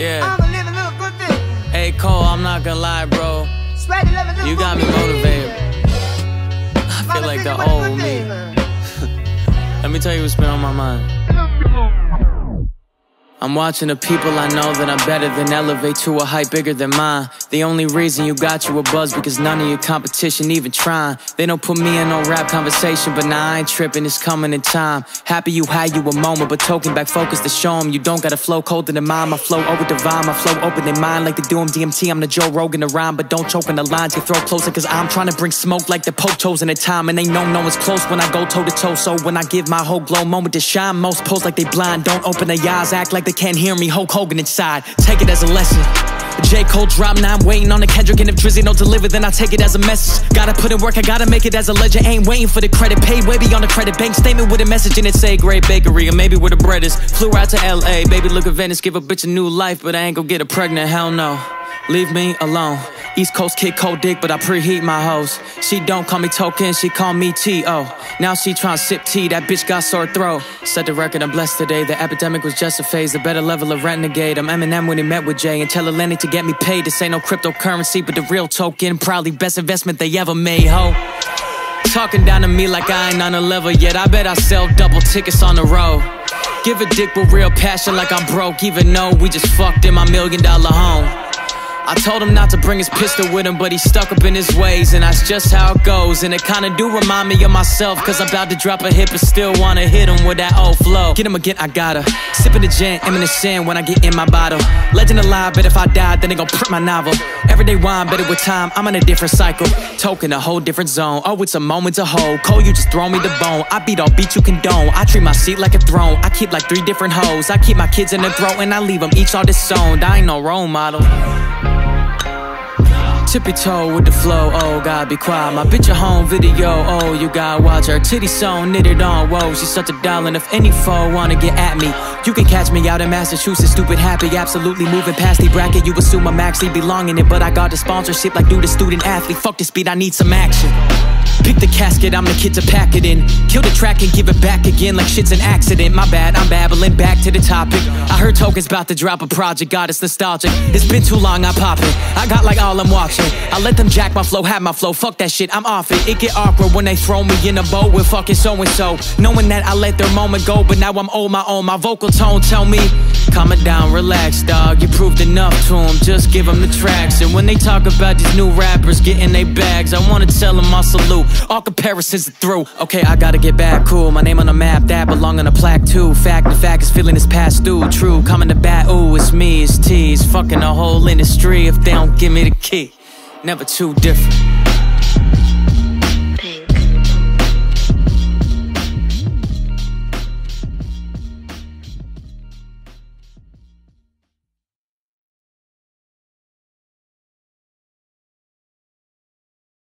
Yeah. I'ma live a little good thing. Hey Cole, I'm not gonna lie, bro. You got me motivated. I feel like the old me. Let me tell you what's been on my mind. I'm watching the people I know that I'm better than elevate to a height bigger than mine. The only reason you got you a buzz because none of your competition even trying. They don't put me in no rap conversation, but nah, I ain't tripping, it's coming in time. Happy you had you a moment, but token back focus to show them you don't got a flow colder than mine. My flow over divine, my flow open in mind like the Doom DMT. I'm the Joe Rogan to rhyme, but don't choke in the lines, your throat closer, cause I'm trying to bring smoke like the Pope chosen in time. And they know no one's close when I go toe to toe, so when I give my whole glow moment to shine, most pose like they blind, don't open their eyes, act like they can't hear me, Hulk Hogan inside. Take it as a lesson. J. Cole drop, now I'm waiting on the Kendrick, and if Drizzy don't deliver, then I take it as a message. Gotta put in work, I gotta make it as a legend. Ain't waiting for the credit, paid way beyond the credit bank. Statement with a message in it, say great bakery, or maybe where the bread is. Flew out to LA, baby look at Venice, give a bitch a new life, but I ain't gon' get her pregnant, hell no. Leave me alone. East Coast kid, cold dick, but I preheat my hoes. She don't call me Token, she call me T.O. Now she tryna sip tea, that bitch got sore throat. Set the record, I'm blessed today. The epidemic was just a phase, a better level of renegade. I'm Eminem when he met with Jay, and tell Lenny to get me paid. This ain't no cryptocurrency, but the real token. Probably best investment they ever made, ho. Talking down to me like I ain't on a level yet. I bet I sell double tickets on the road. Give a dick with real passion like I'm broke, even though we just fucked in my $1 million home. I told him not to bring his pistol with him, but he's stuck up in his ways, and that's just how it goes. And it kinda do remind me of myself, cause I'm about to drop a hit, but still wanna hit him with that old flow. Get him again, I gotta. Sippin' the gin, Eminem when I get in my bottle. Legend alive, but if I die, then they gon' print my novel. Everyday wine, better with time, I'm in a different cycle. Token, a whole different zone, oh, it's a moment to hold. Cole, you just throw me the bone, I beat all beats you condone. I treat my seat like a throne, I keep like 3 different hoes. I keep my kids in the throat, and I leave them each all disowned. I ain't no role model. Tippy-toe with the flow, oh God, be quiet. My bitch at home video, oh, you gotta watch her. Titty sewn, knitted on, whoa, she's such a doll. And if any foe wanna get at me, you can catch me out in Massachusetts, stupid happy. Absolutely moving past the bracket, you assume I'm actually belonging it. But I got the sponsorship like dude, a student-athlete. Fuck this beat, I need some action. Pick the casket, I'm the kid to pack it in. Kill the track and give it back again like shit's an accident. My bad, I'm babbling, back to the topic. I heard Token's about to drop a project, God, it's nostalgic. It's been too long, I pop it. I got like all I'm watching. I let them jack my flow, have my flow, fuck that shit, I'm off it. It get awkward when they throw me in a boat with fucking so-and-so, knowing that I let their moment go, but now I'm old my own. My vocal tone tell me, calm it down, relax, dog. You proved enough to them, just give them the tracks. And when they talk about these new rappers getting they bags, I wanna tell them I salute. All comparisons are through. Okay, I gotta get back, cool. My name on the map, that belong on a plaque too. Fact, the fact is feeling is past due. True, coming to bat, ooh, it's me, it's T. It's fucking a whole industry if they don't give me the key. Never too different.